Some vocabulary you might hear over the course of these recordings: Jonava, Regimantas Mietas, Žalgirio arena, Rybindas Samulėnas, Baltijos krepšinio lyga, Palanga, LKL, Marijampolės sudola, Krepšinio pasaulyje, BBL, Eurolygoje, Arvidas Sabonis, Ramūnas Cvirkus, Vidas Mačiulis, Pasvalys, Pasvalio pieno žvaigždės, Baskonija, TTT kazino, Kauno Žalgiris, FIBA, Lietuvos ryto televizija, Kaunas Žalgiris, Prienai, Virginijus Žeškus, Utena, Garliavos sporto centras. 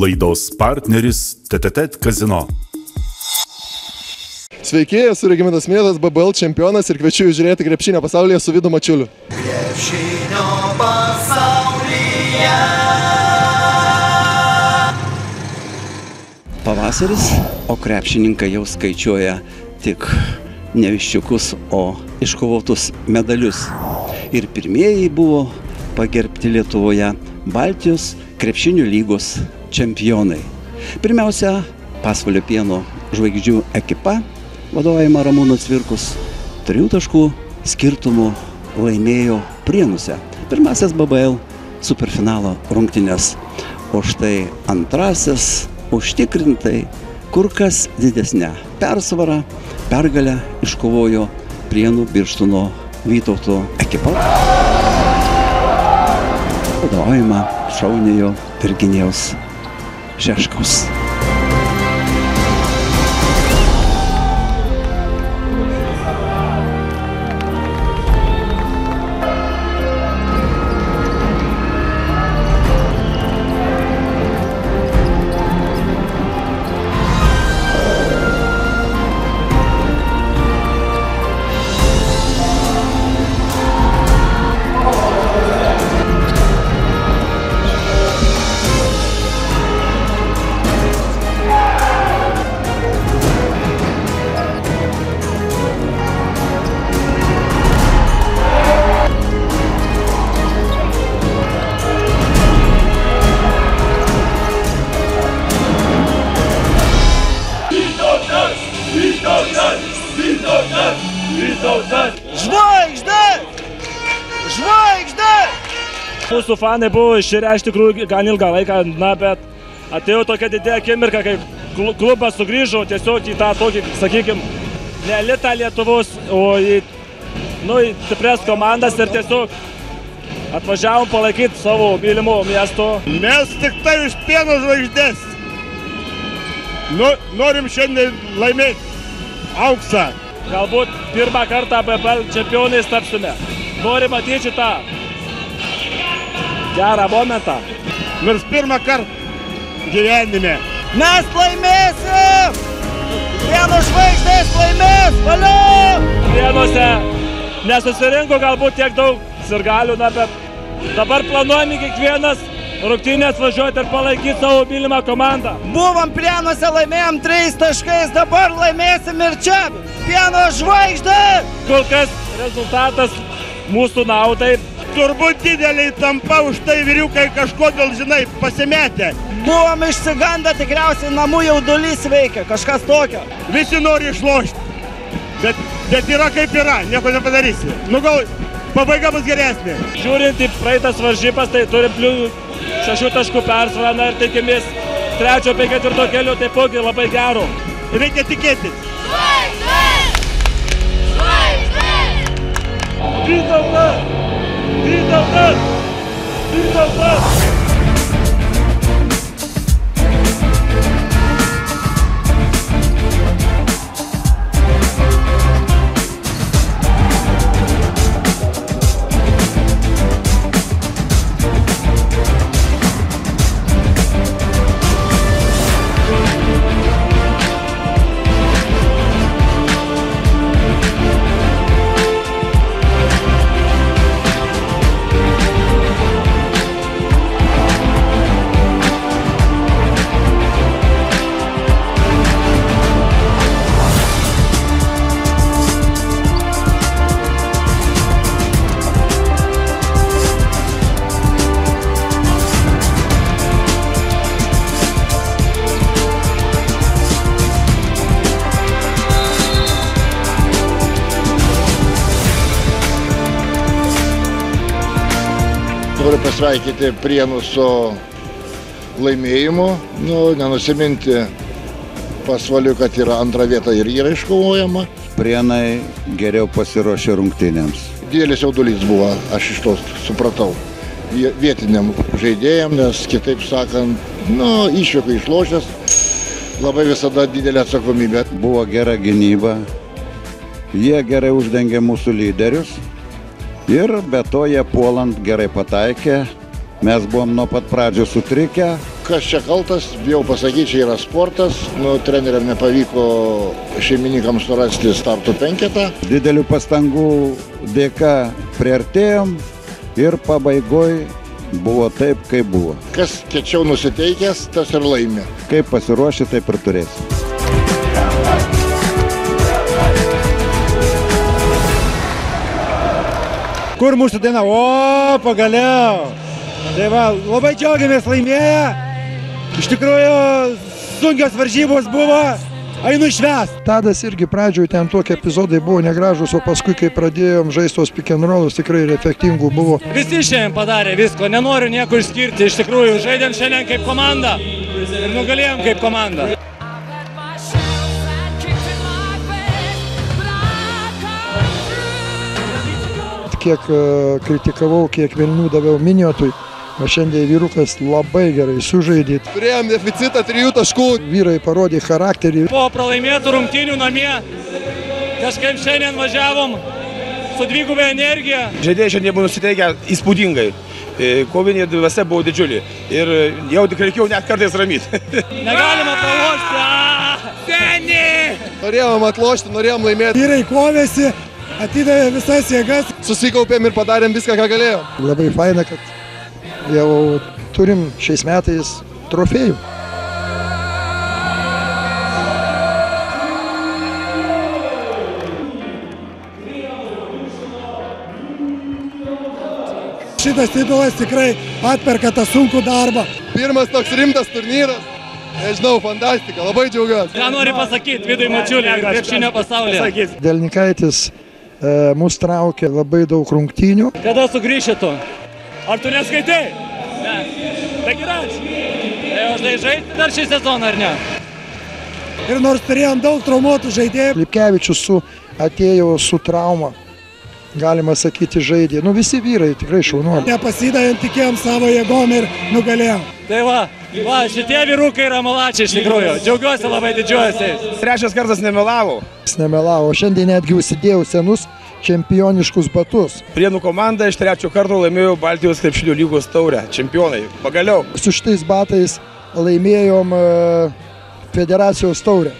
Laidos partneris TTT kazino. Sveiki, esu Regimantas Mietas, BBL čempionas ir kviečiu jūs žiūrėti Krepšinio pasaulyje su Vidu Mačiuliu. Krepšinio pasaulyje. Pavasaris, o krepšininkai jau skaičiuoja tik ne viščiukus, o iškovotus medalius. Ir pirmieji buvo pagerbti Lietuvoje Baltijos krepšinio lygos čempionai. Pirmiausia, Pasvalio pieno žvaigždžių ekipa, vadovaujama Ramūno Cvirkus, 3 taškų skirtumų laimėjo Prienuose pirmąsias BBL superfinalo rungtynes. O štai antrasis užtikrintai kur kas didesnę persvarą, pergalę iškovojo Prienų Birštono Vytauto ekipa, vadovaujama Šaunėjo Virginijaus Žeškaus. Mūsų fanai buvo iširę iš tikrųjų gan ilgą laiką, na, bet atėjo tokia didelė akimirka, kai klubas sugrįžo tiesiog į tą tokį, sakykim, ne elitą Lietuvos, o į, nu, į stiprias komandas ir tiesiog atvažiavom palaikyti savo mylimo miesto. Mes tik tai iš pieno žvaigždės. Nu, norim šiandien laimėti auksą. Galbūt pirmą kartą BBL čempionais tapsime. Norim matyti šitą gerą momentą. Nors pirmą kartą gyvenime. Mes laimėsim! Pieno žvaigždės laimės! Valio! Prienuose nesusirinko galbūt tiek daug sirgalių, na, bet dabar planuojame kiekvienas rungtynės važiuoti ir palaikyti savo mylimą komandą. Buvom Prienuose, laimėjom 3 taškais, dabar laimėsim ir čia. Pieno žvaigždės! Kol kas rezultatas mūsų naudai. Turbūt didelį tampą, už tai vyriukai kažkodėl, žinai, pasimetė. Buvom išsigandę, tikriausiai namų jaudulys veikia, kažkas tokio. Visi nori išlošti, bet yra kaip yra, nieko nepadarysi. Nu gal pabaiga bus geresnė. Žiūrint į praeitas varžybas, tai turim 6 taškų persvarą, na ir tikimės 3-4 kelio taipogi labai gero. Reikia tikėtis. Žvaigždės! Vytautas! Vytautas! Noriu pasveikyti Prienus su laimėjimu, nu, nenusiminti Pasvaliu, kad yra antra vieta ir yra iškovojama. Prienai geriau pasiruošė rungtynėms. Didelis jaudulys buvo, aš iš to supratau, vietiniam žaidėjam, nes kitaip sakant, nu, išvyko išlošęs, labai visada didelė atsakomybė. Buvo gera gynyba, jie gerai uždengė mūsų lyderius. Ir be to jie puolant gerai pataikė, mes buvom nuo pat pradžio sutrikę, Kas čia kaltas, bijau pasakyti, čia yra sportas. Treneriam nepavyko šeimininkams surasti startų penketą. Didelių pastangų dėka priartėjom ir pabaigoj buvo taip, kaip buvo. Kas kiečiau nusiteikęs, tas ir laimė. Kaip pasiruošė, taip ir turėsim. Kur mūsų diena? O, pagaliau! Tai va, labai džiaugiamės laimėję. Iš tikrųjų, sunkios varžybos buvo. Einu švęst. Tadas irgi pradžioj ten tokie epizodai buvo negražus, o paskui, kai pradėjom žaistos pick and rollus, tikrai ir efektingų buvo. Visi šiandien padarė visko, nenoriu niekur skirti, iš tikrųjų, žaidėm šiandien kaip komanda ir nugalėjom kaip komanda. Kiek kritikavau, kiek Vilnių daviau Miniotui, šiandien vyrukas labai gerai sužaidė. Turėjom deficitą 3 taškų. Vyrai parodė charakterį. Po pralaimėtų rungtynių namie kažkaip šiandien važiavom su dvigubė energija. Žaidėjai šiandien buvo nusiteikę įspūdingai. Kovinė dvasia buvo didžiulė. Ir jau tikrai reikėjo net kartais ramyti. Negalima pralošti. Seni! Norėjom atlošti, norėjom laimėti. Vyrai kovėsi, atidavė visas jėgas. Susikaupėm ir padarėm viską, ką galėjom. Labai faina, kad jau turim šiais metais trofėjų. Šitas titulas tikrai atperka tą sunkų darbą. Pirmas toks rimtas turnyras. Nežinau, fantastika, labai džiaugiuosi. Ką nori pasakyti Vidui Mačiuliui, Krepšinio pasaulyje? Delnikaitis mus traukia labai daug rungtynių. Kada sugrįši tu? Ar tu neskaitai? Ne. Taigi ir aš. Tai jau žai žaisti dar šį sezoną, ar ne? Ir nors turėjom daug traumuotų žaidėjų. Lipkevičius atėjo su trauma, galima sakyti, žaidė. Nu visi vyrai tikrai šaunuoliai. Nepasidavėm, tikėjom savo jėgom ir nugalėjom. Tai va, šitie vyrukai yra malačiai iš tikrųjų. Džiaugiuosi labai, didžiuojusiais. 3. kartas nemelavau. Jis nemelavo. Šiandien netgi užsidėjau senus čempioniškus batus. Prienų komanda iš 3. karto laimėjo Baltijos krepšinio lygos taurę. Čempionai, pagaliau. Su šitais batais laimėjom federacijos taurę.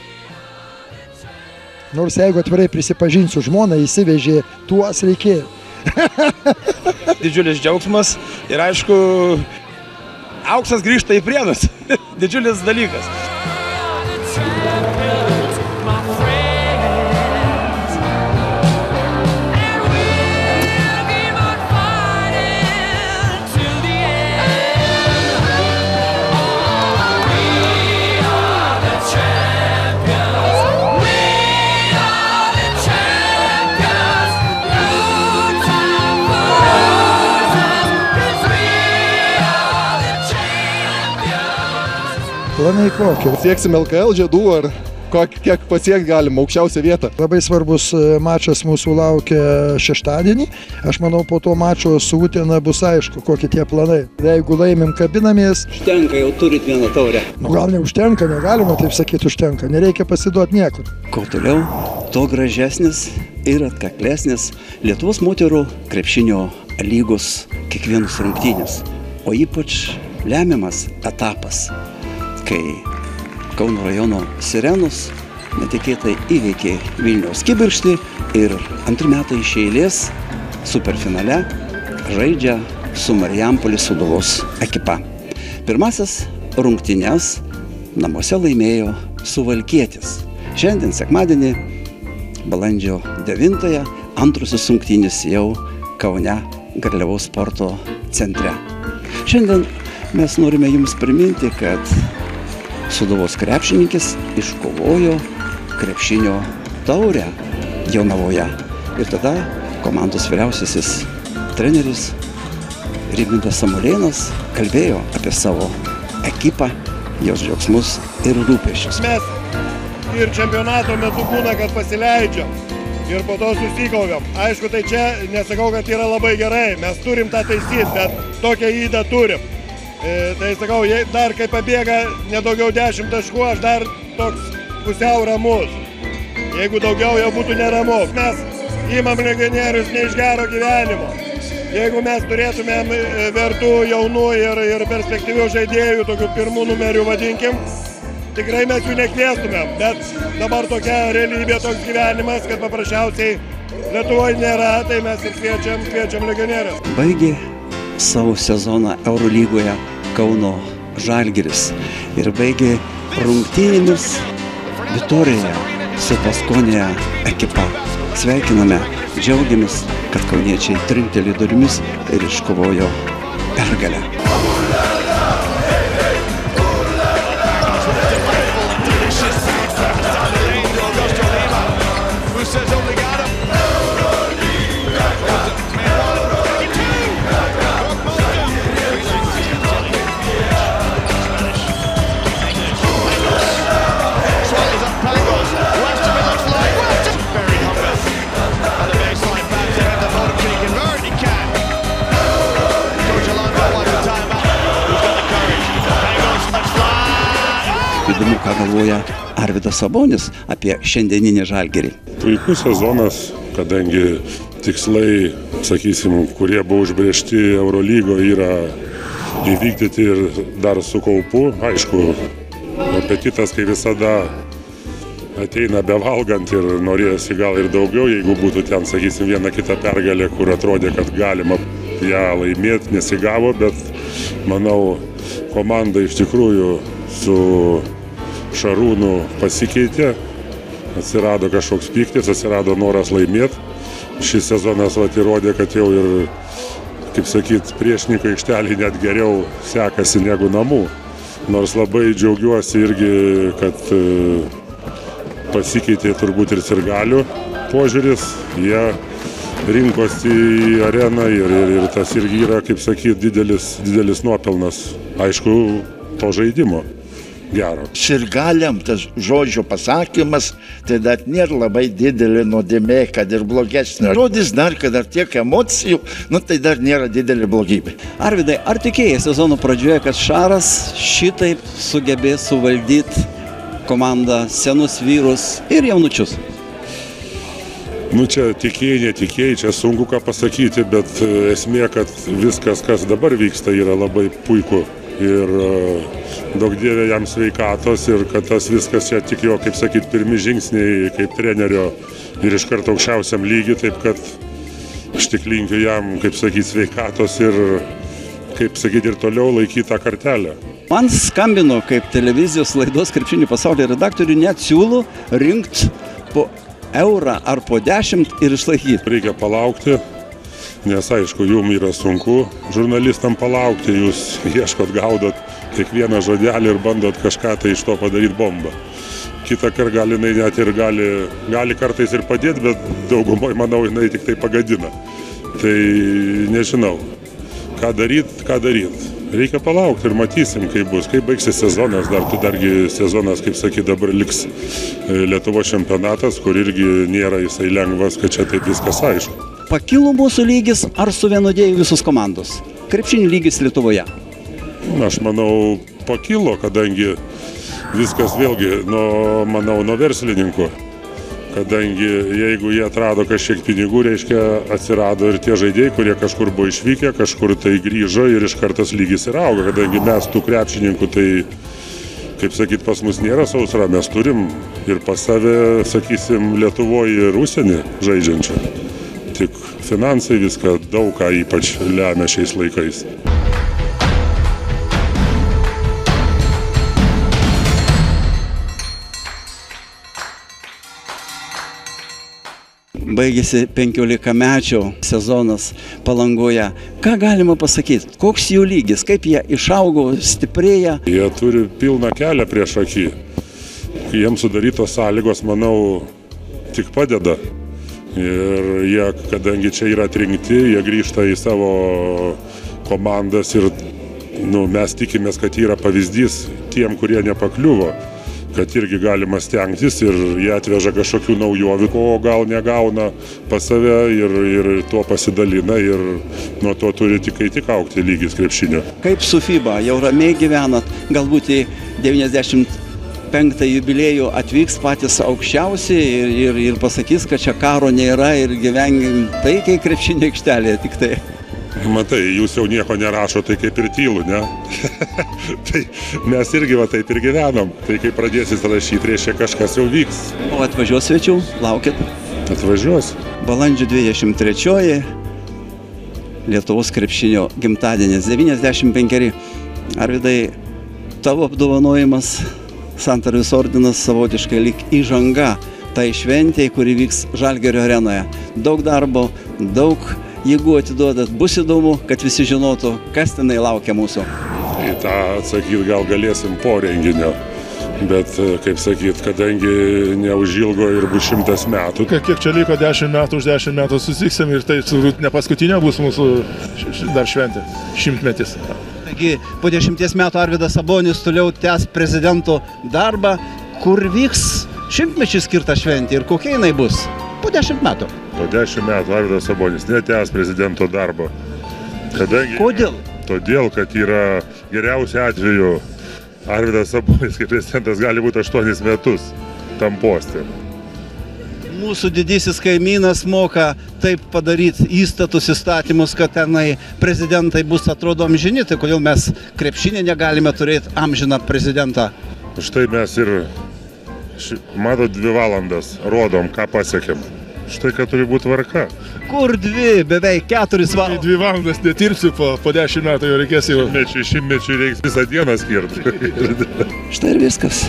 Nors jeigu atvirai prisipažinsiu, žmona įsivežė tuos reikėjo. Didžiulis džiaugsmas ir aišku, auksas grįžta į Prienus. Didžiulis dalykas. Planai kokie. Sieksim LKL žiedų ar kiek pasiekti galim, aukščiausią vietą. Labai svarbus mačas mūsų laukia šeštadienį. Aš manau, po to mačo su Utena bus aišku, kokie tie planai. Jeigu laimim, kabinamės. Užtenka, jau turit vieną taurę. Nu gal neužtenka, negalima taip sakyti užtenka. Nereikia pasiduoti niekur. Kuo toliau, to gražesnis ir atkaklesnis Lietuvos moterų krepšinio lygos kiekvienus rungtynės. O ypač lemiamas etapas, kai Kauno rajono Sirenos netikėtai įveikė Vilniaus kibirstis ir antrį metą iš eilės superfinale žaidžia su Marijampolės sudolos ekipa. Pirmasis rungtynes namuose laimėjo suvalkietis. Šiandien sekmadienį, balandžio 9-ąją, antrasis rungtynės jau Kaune Garliavos sporto centre. Šiandien mes norime jums priminti, kad Sudovos krepšininkis iškovojo krepšinio taurę Jonavoje. Ir tada komandos vyriausiasis treneris Rybindas Samulėnas kalbėjo apie savo ekipą, jos džiaugsmus ir rūpesčius. Mes ir čempionato metu būna, kad pasileidžiam ir po to susikaupiam. Aišku, tai čia nesakau, kad yra labai gerai, mes turim tą taisyti, bet tokią įdą turim. Tai sakau, dar kai pabėga nedaugiau 10 taškų, aš dar toks pusiau ramus. Jeigu daugiau, jau būtų neramu. Mes imam legionierius ne iš gero gyvenimo. Jeigu mes turėtumėm vertų jaunų ir perspektyvių žaidėjų, tokių pirmų numerių vadinkim, tikrai mes jų nekviestumėm. Bet dabar tokia realybė, toks gyvenimas, kad paprasčiausiai Lietuvoje nėra, tai mes ir kviečiam legionierius. Baigė savo sezoną Eurolygoje Kauno Žalgiris ir baigė rungtynėmis Vitorijoje su Baskonija ekipa. Sveikiname, džiaugiamės, kad kauniečiai trinktelį durimis ir iškovojo pergalę. Įdomu, ką galvoja Arvidas Sabonis apie šiandieninį Žalgirį. Puikus sezonas, kadangi tikslai, sakysim, kurie buvo užbrėžti Eurolygoje, yra įvykdyti ir dar su kaupu. Aišku, apetitas, kai visada ateina bevalgant ir norėjosi gal ir daugiau, jeigu būtų ten, sakysim, viena kita pergalė, kur atrodė, kad galima ją laimėti, nesigavo, bet manau, komanda iš tikrųjų su Šarūnų pasikeitė, atsirado kažkoks pyktis, atsirado noras laimėti. Šis sezonas įrodė, kad jau ir, kaip sakyt, priešininkų aikštelį net geriau sekasi negu namų. Nors labai džiaugiuosi irgi, kad pasikeitė turbūt ir sirgalių požiūris. Jie rinkosi į areną ir tas irgi yra, kaip sakyt, didelis nuopelnas, aišku, to žaidimo. Gero. Sirgaliam tas žodžio pasakymas, tai dar nėra labai didelė nuodėmė, kad ir blogesnė. Žodis dar, kad dar tiek emocijų, nu tai dar nėra didelė blogybė. Arvidai, ar tikėjai sezono pradžioje, kad Šaras šitaip sugebės suvaldyti komandą, senus vyrus ir jaunučius? Nu čia tikėjai, netikėjai, čia sunku ką pasakyti, bet esmė, kad viskas, kas dabar vyksta, yra labai puiku. Ir daug dievė jam sveikatos ir kad tas viskas čia tik jo, kaip sakyt, pirmi žingsniai kaip trenerio ir iš karto aukščiausiam lygiui, taip kad aš tik linkiu jam, kaip sakyt, sveikatos ir, kaip sakyt, ir toliau laikyti tą kartelę. Man skambino kaip televizijos laidos Krepšinio pasaulyje redaktoriui, net siūlo rinkti po eurą ar po 10 ir išlaikyti. Reikia palaukti. Nes, aišku, jums yra sunku žurnalistam palaukti, jūs ieškot, gaudot kiekvieną žodelį ir bandot kažką tai iš to padaryti bombą. Kita kart gal jinai net ir gali kartais ir padėti, bet daugumoj, manau, jinai tik tai pagadina. Tai nežinau, ką daryti, ką daryti. Reikia palaukti ir matysim, kaip bus, kaip baigsis sezonas. Dargi sezonas, kaip sakyt, dabar liks Lietuvos čempionatas, kur irgi nėra jisai lengvas, kad čia taip viskas aišku. Pakilo mūsų lygis ar suvienodėjo visus komandos? Krepšinio lygis Lietuvoje. Aš manau, pakilo, kadangi viskas vėlgi, manau, nuo verslininkų. Kadangi jeigu jie atrado kažkiek pinigų, reiškia, atsirado ir tie žaidėjai, kurie kažkur buvo išvykę, kažkur tai grįžo ir iš kartos lygis ir auga. Kadangi mes tų krepšininkų, tai, kaip sakyt, pas mus nėra sausra, mes turim ir pas save, sakysim, Lietuvoje ir užsienį žaidžiančią. Tik finansai viską daug ką ypač lemia šiais laikais. Baigėsi 15-mečio sezonas Palangoje. Ką galima pasakyti? Koks jų lygis? Kaip jie išaugo, stiprėja? Jie turi pilną kelią prieš akį. Jiems sudarytos sąlygos, manau, tik padeda. Ir jie, kadangi čia yra atrinkti, jie grįžta į savo komandas ir mes tikimės, kad yra pavyzdys tiem, kurie nepakliuvo, kad irgi galima stengtis ir jie atveža kažkokių naujovių, ko gal negauna pas save ir tuo pasidalina ir nuo to turi tik augti lygis krepšinio. Kaip su FIBA, jau ramiai gyvenat, galbūt į 90-penktą jubiliejų atvyks patys aukščiausiai ir pasakys, kad čia karo nėra ir gyvenkim taikiai krepšinio aikštelėje tik tai. Matai, jūs jau nieko nerašo, tai kaip ir tylu, ne? Tai mes irgi va taip ir gyvenam. Tai kai pradėsis rašyti, reiškia kažkas jau vyks. O atvažiuos svečių? Laukit. Atvažiuos. Balandžio 23-oji Lietuvos krepšinio gimtadienis. 95. Arvidai, tavo apdovanojimas Santarvės ordinas savotiškai lyg įžanga tai šventėj, kuri vyks Žalgirio arenoje. Daug darbo, daug jėgų atiduodat, bus įdomu, kad visi žinotų, kas tenai laukia mūsų. Į tą atsakyt gal galėsim po renginio, bet, kaip sakyt, kadangi neužilgo ir bus 100 metų. Kiek čia liko 10 metų, už 10 metų susitiksim ir tai ne paskutinė bus mūsų dar šventė, 100-metis. Taigi po 10 metų Arvidas Sabonis toliau tęs prezidento darbą, kur vyks 100-mečiui skirta šventė ir kokia jinai bus po 10 metų. Po 10 metų Arvidas Sabonis netęs prezidento darbo. Kadangi, kodėl? Todėl, kad yra geriausia atveju Arvidas Sabonis kaip prezidentas gali būti 8 metus tam poste. Mūsų didysis kaimynas moka taip padaryti įstatus, įstatymus, kad tenai prezidentai bus atrodo amžini, tai kodėl mes krepšinį negalime turėti amžiną prezidentą? Štai mes ir, matot, 2 valandas rodom, ką pasiekėm. Štai, kad turi būti tvarka. Kur 2, beveik 4 valandas. 2 valandas netirpsiu, po 10 metų jau reikės jau. 100-mečiui reiks visą dieną skirti. Štai ir viskas.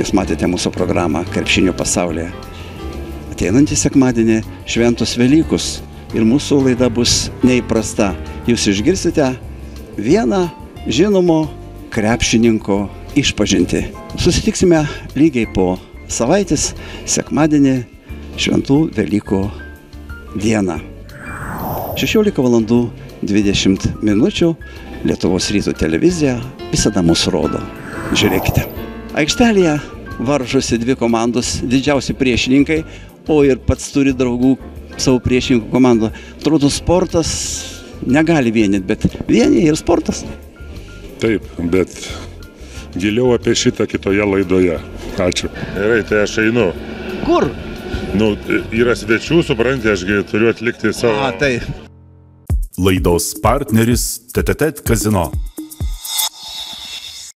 Jūs matėte mūsų programą Krepšinio pasaulyje. Ateinantį sekmadienį šventos Velykus ir mūsų laida bus neįprasta. Jūs išgirsite vieną žinomo krepšininko išpažinti. Susitiksime lygiai po savaitės sekmadienį šventų Velykų dieną. 16:20 Lietuvos ryto televizija visada mus rodo. Žiūrėkite. Aikštelėje varžosi 2 komandos, didžiausi priešininkai. O ir pats turi draugų savo priešininkų komandą. Atrodo, sportas negali vienyti, bet vienyje ir sportas. Taip, bet giliau apie šitą kitoje laidoje. Ačiū. Gerai, tai aš einu. Kur? Nu, yra svečių, supranti, ašgi turiu atlikti savo... Laidos partneris TTT kazino.